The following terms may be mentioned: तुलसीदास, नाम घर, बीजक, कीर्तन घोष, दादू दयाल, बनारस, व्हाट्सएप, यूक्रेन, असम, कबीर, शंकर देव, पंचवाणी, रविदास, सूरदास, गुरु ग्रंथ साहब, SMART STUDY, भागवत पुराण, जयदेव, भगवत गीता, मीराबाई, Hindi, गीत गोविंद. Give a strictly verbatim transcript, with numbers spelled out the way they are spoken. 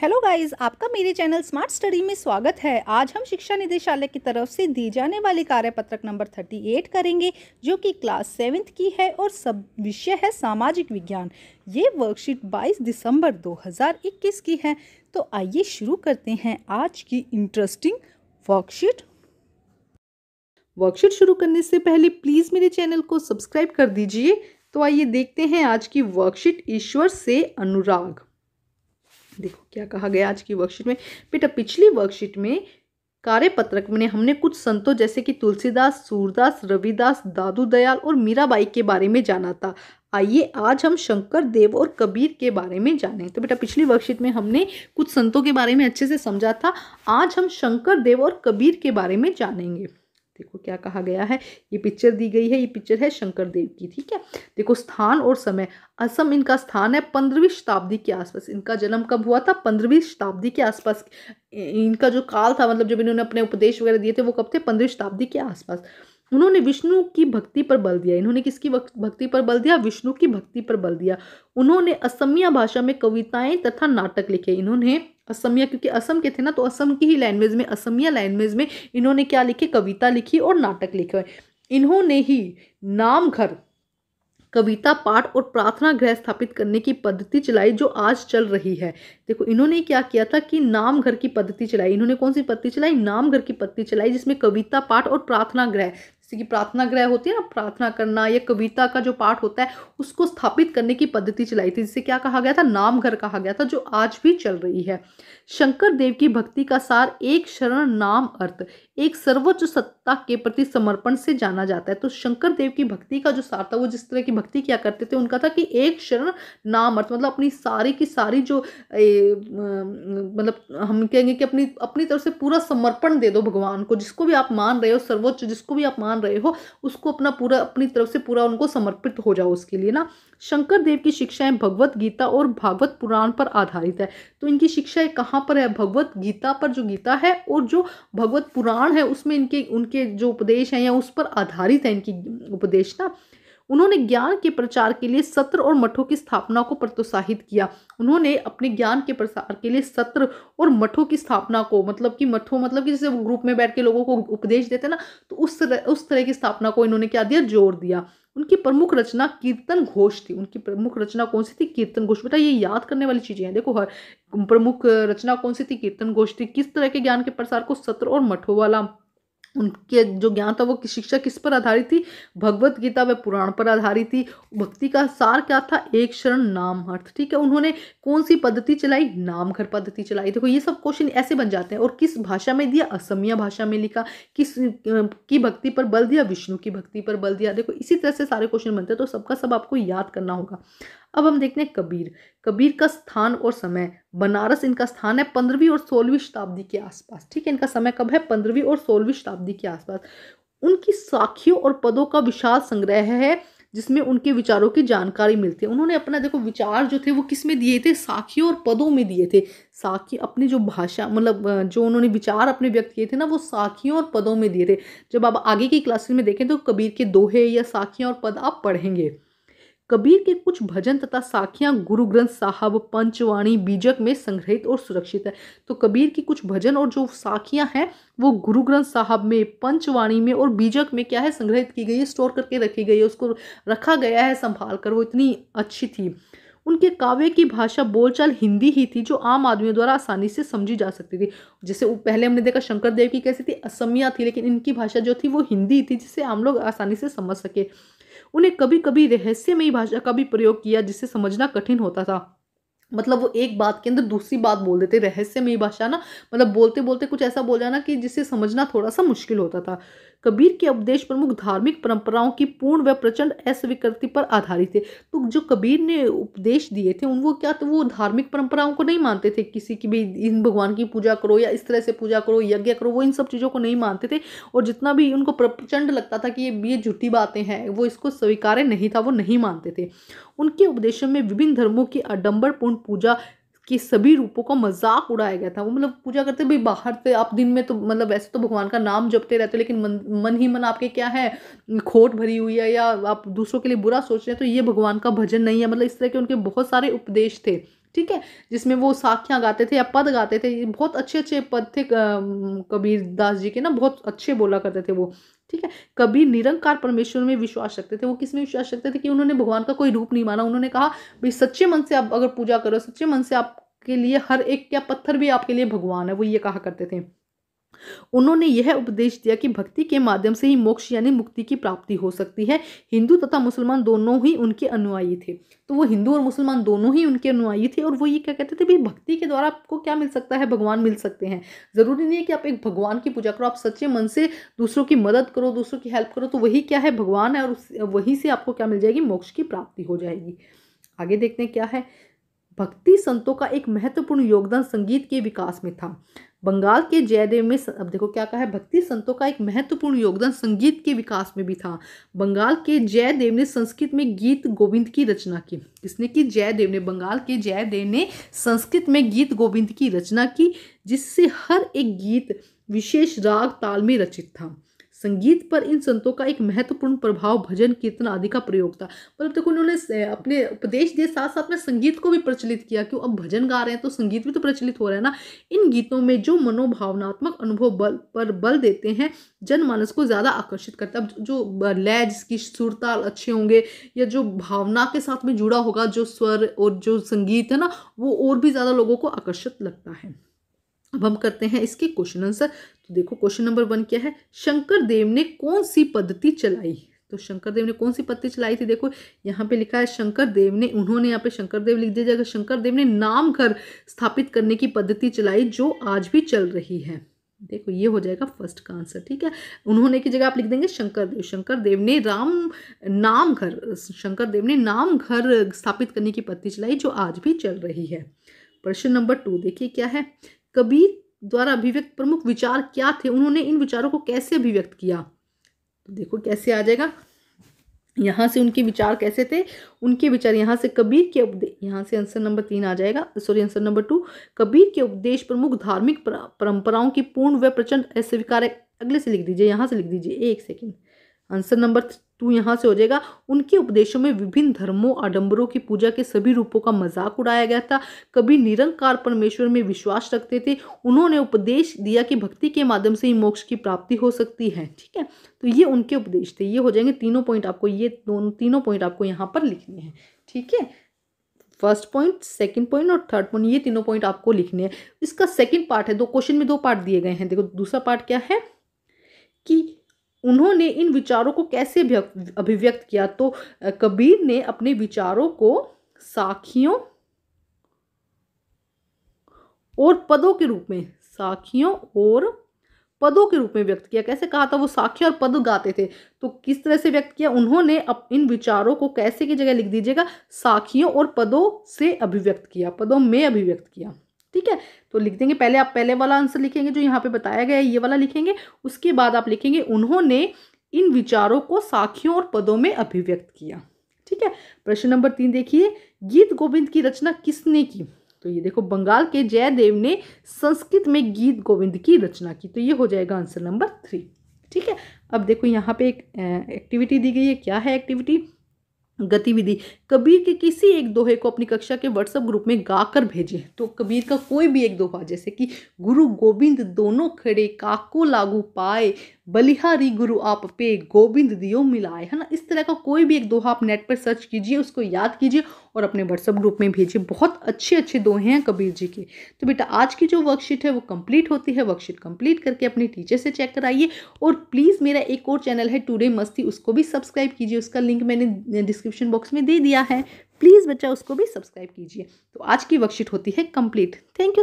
Hello guys, आपका मेरे channel smart study में स्वागत है। आज हम शिक्षा निदेशालय की तरफ से दी जाने वाली कार्यपत्रक नंबर अड़तीस करेंगे, जो कि क्लास सेवन्थ की है और सब विषय है सामाजिक विज्ञान। ये वर्कशीट बाईस दिसंबर दो हज़ार इक्कीस की है। तो आइए शुरू करते हैं आज की इंटरेस्टिंग वर्कशीट। वर्कशीट शुरू करने से पहले प्लीज़ मेरे चैनल को सब्सक्राइब कर दीजिए। तो आइए देखते हैं आज की वर्कशीट, ईश्वर से अनुराग। देखो क्या कहा गया आज की वर्कशीट में। बेटा, पिछली वर्कशीट में कार्यपत्रक में हमने कुछ संतों जैसे कि तुलसीदास, सूरदास, रविदास, दादू दयाल और मीराबाई के बारे में जाना था। आइए आज हम शंकर देव और कबीर के बारे में जानें। तो बेटा, पिछली वर्कशीट में हमने कुछ संतों के बारे में अच्छे से समझा था, आज हम शंकर देव और कबीर के बारे में जानेंगे। देखो क्या कहा गया है, ये पिक्चर दी गई है, ये पिक्चर है शंकर देव की, ठीक है। देखो स्थान और समय, असम इनका स्थान है, पंद्रहवीं शताब्दी के आसपास। इनका जन्म कब हुआ था? पंद्रहवीं शताब्दी के आसपास। इनका जो काल था, मतलब जब इन्होंने अपने उपदेश वगैरह दिए थे, वो कब थे? पंद्रहवीं शताब्दी के आसपास। उन्होंने विष्णु की भक्ति पर बल दिया। इन्होंने किसकी भक्ति पर बल दिया? विष्णु की भक्ति पर बल दिया। उन्होंने असमिया भाषा में कविताएं तथा नाटक लिखे। इन्होंने असमिया, क्योंकि असम के थे ना, तो असम की ही लैंग्वेज में, असमिया लैंग्वेज में इन्होंने क्या लिखे? कविता लिखी और नाटक लिखे। इन्होंने ही नाम घर, कविता पाठ और प्रार्थना गृह स्थापित करने की पद्धति चलाई जो आज चल रही है। देखो इन्होंने क्या किया था कि नाम घर की पद्धति चलाई। इन्होंने कौन सी पद्धति चलाई? नाम घर की पद्धति चलाई, जिसमें कविता पाठ और प्रार्थना गृह, जैसे कि प्रार्थना गृह होती है ना, प्रार्थना करना या कविता का जो पाठ होता है उसको स्थापित करने की पद्धति चलाई थी, जिसे क्या कहा गया था? नाम घर कहा गया था, जो आज भी चल रही है। शंकर देव की भक्ति का सार एक शरण नाम अर्थ, एक सर्वोच्च सत्ता के प्रति समर्पण से जाना जाता है। तो शंकर देव की भक्ति का जो सार था, वो जिस तरह की भक्ति किया करते थे, उनका था कि एक शरण नाम अर्थ, मतलब अपनी सारी की सारी जो ए, मतलब हम कहेंगे कि अपनी अपनी तरफ से पूरा समर्पण दे दो भगवान को। जिसको भी आप मान रहे हो, सर्वोच्च जिसको भी आप मान रहे हो, उसको अपना पूरा, अपनी तरफ से पूरा उनको समर्पित हो जाओ उसके लिए ना। शंकर देव की शिक्षाएं भगवत गीता और भागवत पुराण पर आधारित है। तो इनकी शिक्षाएं कहाँ पर है? भगवत गीता पर, जो गीता है, और जो भगवत पुराण है उसमें इनके उनके जो उपदेश हैं या उस पर आधारित है इनकी उपदेश ना। उन्होंने ज्ञान के प्रचार के लिए सत्र और मठों की स्थापना को प्रोत्साहित किया। उन्होंने अपने ज्ञान के प्रसार के लिए सत्र और मठों की स्थापना को, मतलब कि मठों, मतलब कि जैसे ग्रुप में बैठ के लोगों को उपदेश देते ना, तो उस तरह उस तरह की स्थापना को इन्होंने क्या दिया? जोर दिया। उनकी प्रमुख रचना कीर्तन घोष थी। उनकी प्रमुख रचना कौन सी थी? कीर्तन घोष। बेटा ये याद करने वाली चीजें हैं। देखो, हर प्रमुख रचना कौन सी थी? कीर्तन घोष थी। किस तरह के ज्ञान के प्रसार को? सत्र और मठों वाला। उनके जो ज्ञान था वो शिक्षा किस पर आधारित थी? भगवत गीता व पुराण पर आधारित थी। भक्ति का सार क्या था? एक शरण नाम अर्थ, ठीक है। उन्होंने कौन सी पद्धति चलाई? नाम घर पद्धति चलाई। देखो ये सब क्वेश्चन ऐसे बन जाते हैं। और किस भाषा में दिया? असमिया भाषा में लिखा। किस की भक्ति पर बल दिया? विष्णु की भक्ति पर बल दिया। देखो इसी तरह से सारे क्वेश्चन बनते हैं, तो सबका सब आपको याद करना होगा। अब हम देखते हैं कबीर। कबीर का स्थान और समय, बनारस इनका स्थान है, पंद्रहवीं और सोलहवीं शताब्दी के आसपास, ठीक है। इनका समय कब है? पंद्रहवीं और सोलहवीं शताब्दी के आसपास। उनकी साखियों और पदों का विशाल संग्रह है, जिसमें उनके विचारों की जानकारी मिलती है। उन्होंने अपना, देखो, विचार जो थे वो किस में दिए थे? साखियों और पदों में दिए थे। साखी अपनी जो भाषा, मतलब जो उन्होंने विचार अपने व्यक्त किए थे ना, वो साखियों और पदों में दिए थे। जब आप आगे की क्लासेस में देखें तो कबीर के दोहे या साखियाँ और पद आप पढ़ेंगे। कबीर के कुछ भजन तथा साखियाँ गुरु ग्रंथ साहब, पंचवाणी, बीजक में संग्रहित और सुरक्षित है। तो कबीर की कुछ भजन और जो साखियाँ हैं वो गुरु ग्रंथ साहब में, पंचवाणी में और बीजक में क्या है? संग्रहित की गई है, स्टोर करके रखी गई है, उसको रखा गया है संभाल कर। वो इतनी अच्छी थी। उनके काव्य की भाषा बोलचाल हिंदी ही थी, जो आम आदमियों द्वारा आसानी से समझी जा सकती थी। जैसे पहले हमने देखा शंकर देव की कैसी थी? असमिया थी, लेकिन इनकी भाषा जो थी वो हिंदी थी, जिससे आम लोग आसानी से समझ सके। उन्हें कभी कभी रहस्यमयी भाषा का भी प्रयोग किया, जिसे समझना कठिन होता था। मतलब वो एक बात के अंदर दूसरी बात बोल देते, रहस्यमयी भाषा ना, मतलब बोलते बोलते कुछ ऐसा बोल जाना कि जिसे समझना थोड़ा सा मुश्किल होता था। कबीर के उपदेश प्रमुख धार्मिक परंपराओं की पूर्ण व प्रचंड अस्वीकृति पर आधारित थे। तो जो कबीर ने उपदेश दिए थे उन, वो क्या, तो वो धार्मिक परंपराओं को नहीं मानते थे, किसी की भी इन भगवान की पूजा करो या इस तरह से पूजा करो, यज्ञ करो, वो इन सब चीज़ों को नहीं मानते थे। और जितना भी उनको प्रचंड लगता था कि ये ये झूठी बातें हैं, वो इसको स्वीकार्य नहीं था, वो नहीं मानते थे। उनके उपदेशों में विभिन्न धर्मों की आडम्बरपूर्ण पूजा कि सभी रूपों का मजाक उड़ाया गया था। वो मतलब पूजा करते भाई बाहर से आप, दिन में तो मतलब वैसे तो भगवान का नाम जपते रहते हो, लेकिन मन मन ही मन आपके क्या है, खोट भरी हुई है या आप दूसरों के लिए बुरा सोच रहे हैं, तो ये भगवान का भजन नहीं है। मतलब इस तरह के उनके बहुत सारे उपदेश थे, ठीक है, जिसमें वो साखियाँ गाते थे या पद गाते थे। बहुत अच्छे अच्छे पद थे कबीर दास जी के ना, बहुत अच्छे बोला करते थे वो। ठीक है, कबीर निरंकार परमेश्वर में विश्वास रखते थे। वो किस में विश्वास रखते थे कि उन्होंने भगवान का कोई रूप नहीं माना। उन्होंने कहा भाई सच्चे मन से आप अगर पूजा करो, सच्चे मन से आपके लिए हर एक क्या पत्थर भी आपके लिए भगवान है, वो ये कहा करते थे। उन्होंने यह उपदेश दिया कि भक्ति के माध्यम से ही मोक्ष यानी मुक्ति की प्राप्ति हो सकती है। हिंदू तथा मुसलमान दोनों ही उनके अनुयायी थे। तो वो हिंदू और मुसलमान दोनों ही उनके अनुयायी थे और वो ये क्या कहते थे, भाई भक्ति के द्वारा आपको क्या मिल सकता है, भगवान मिल सकते हैं। ज़रूरी नहीं है कि आप एक भगवान की पूजा करो, आप सच्चे मन से दूसरों की मदद करो, दूसरों की हेल्प करो, तो वही क्या है भगवान है, और वहीं से आपको क्या मिल जाएगी, मोक्ष की प्राप्ति हो जाएगी। आगे देखते हैं क्या है, भक्ति संतों का एक महत्वपूर्ण योगदान संगीत के विकास में था। बंगाल के जयदेव में, अब देखो क्या कहा है, भक्ति संतों का एक महत्वपूर्ण योगदान संगीत के विकास में भी था। बंगाल के जयदेव ने संस्कृत में गीत गोविंद की रचना की। किसने की? जयदेव ने। बंगाल के जयदेव ने संस्कृत में गीत गोविंद की रचना की, जिससे हर एक गीत विशेष राग ताल में रचित था। संगीत पर इन संतों का एक महत्वपूर्ण प्रभाव भजन कीर्तन आदि का प्रयोग था। मतलब देखो उन्होंने अपने उपदेश के साथ साथ में संगीत को भी प्रचलित किया। क्यों? अब भजन गा रहे हैं तो संगीत भी तो प्रचलित हो रहा है ना। इन गीतों में जो मनोभावनात्मक अनुभव बल पर बल देते हैं, जनमानस को ज़्यादा आकर्षित करता है। अब जो लय जिसकी सुरताल अच्छे होंगे या जो भावना के साथ में जुड़ा होगा जो स्वर और जो संगीत है ना, वो और भी ज़्यादा लोगों को आकर्षित लगता है। अब हम करते हैं इसके क्वेश्चन आंसर। तो देखो क्वेश्चन नंबर वन क्या है, शंकर देव ने कौन सी पद्धति चलाई। तो शंकर देव ने कौन सी पद्धति चलाई थी, देखो यहाँ पे लिखा है शंकर देव ने, उन्होंने यहाँ पे शंकर देव लिख दिया जाएगा। शंकर देव ने नाम घर स्थापित करने की पद्धति चलाई जो आज भी चल रही है। देखो ये हो जाएगा फर्स्ट का आंसर। ठीक है, उन्होंने की जगह आप लिख देंगे शंकर देव। शंकर देव ने राम नाम घर, शंकर देव ने नाम घर स्थापित करने की पद्धति चलाई जो आज भी चल रही है। प्रश्न नंबर टू देखिए क्या है, कबीर द्वारा अभिव्यक्त प्रमुख विचार क्या थे, उन्होंने इन विचारों को कैसे अभिव्यक्त किया। तो देखो कैसे आ जाएगा, यहाँ से उनके विचार कैसे थे, उनके विचार यहाँ से कबीर के उपदेश, यहाँ से आंसर नंबर तीन आ जाएगा, sorry answer number two. कबीर के उपदेश प्रमुख धार्मिक परंपराओं की पूर्ण व प्रचंड अस्वीकार, अगले से लिख दीजिए, यहाँ से लिख दीजिए एक सेकेंड, आंसर नंबर टू यहाँ से हो जाएगा। उनके उपदेशों में विभिन्न धर्मों आडंबरों की पूजा के सभी रूपों का मजाक उड़ाया गया था। कबीर निरंकार परमेश्वर में विश्वास रखते थे। उन्होंने उपदेश दिया कि भक्ति के माध्यम से ही मोक्ष की प्राप्ति हो सकती है। ठीक है, तो ये उनके उपदेश थे। ये हो जाएंगे तीनों पॉइंट आपको, ये दोनों तीनों पॉइंट आपको यहाँ पर लिखने हैं। ठीक है, फर्स्ट पॉइंट, सेकंड पॉइंट और थर्ड पॉइंट, ये तीनों पॉइंट आपको लिखने हैं। इसका सेकेंड पार्ट है, दो क्वेश्चन में दो पार्ट दिए गए हैं। देखो दूसरा पार्ट क्या है कि उन्होंने इन विचारों को कैसे अभिव्यक्त किया। तो कबीर ने अपने विचारों को साखियों और पदों के रूप में, साखियों और पदों के रूप में व्यक्त किया। कैसे कहा था, वो साखी और पद गाते थे, तो किस तरह से व्यक्त किया उन्होंने, अब इन विचारों को कैसे की जगह लिख दीजिएगा, साखियों और पदों से अभिव्यक्त किया, पदों में अभिव्यक्त किया। ठीक है, तो लिख देंगे, पहले आप पहले वाला आंसर लिखेंगे जो यहाँ पे बताया गया है, ये वाला लिखेंगे, उसके बाद आप लिखेंगे उन्होंने इन विचारों को साखियों और पदों में अभिव्यक्त किया। ठीक है, प्रश्न नंबर तीन देखिए, गीत गोविंद की रचना किसने की। तो ये देखो बंगाल के जयदेव ने संस्कृत में गीत गोविंद की रचना की, तो ये हो जाएगा आंसर नंबर थ्री। ठीक है, अब देखो यहाँ पे एक एक्टिविटी दी गई है, क्या है एक्टिविटी, गतिविधि, कबीर के किसी एक दोहे को अपनी कक्षा के व्हाट्सएप ग्रुप में गाकर भेजें। तो कबीर का कोई भी एक दोहा, जैसे कि गुरु गोविंद दोनों खड़े काको लागू पाए, बलिहारी गुरु आप पे गोविंद दियो मिलाए, है ना, इस तरह का कोई भी एक दोहा आप नेट पर सर्च कीजिए, उसको याद कीजिए और अपने व्हाट्सएप ग्रुप में भेजिए। बहुत अच्छे अच्छे दोहे हैं कबीर जी के। तो बेटा आज की जो वर्कशीट है वो कंप्लीट होती है, वर्कशीट कंप्लीट करके अपने टीचर से चेक कराइए, और प्लीज़ मेरा एक और चैनल है टुडे मस्ती, उसको भी सब्सक्राइब कीजिए, उसका लिंक मैंने डिस्क्रिप्शन बॉक्स में दे दिया है, प्लीज़ बच्चा उसको भी सब्सक्राइब कीजिए। तो आज की वर्कशीट होती है कंप्लीट। Thank you.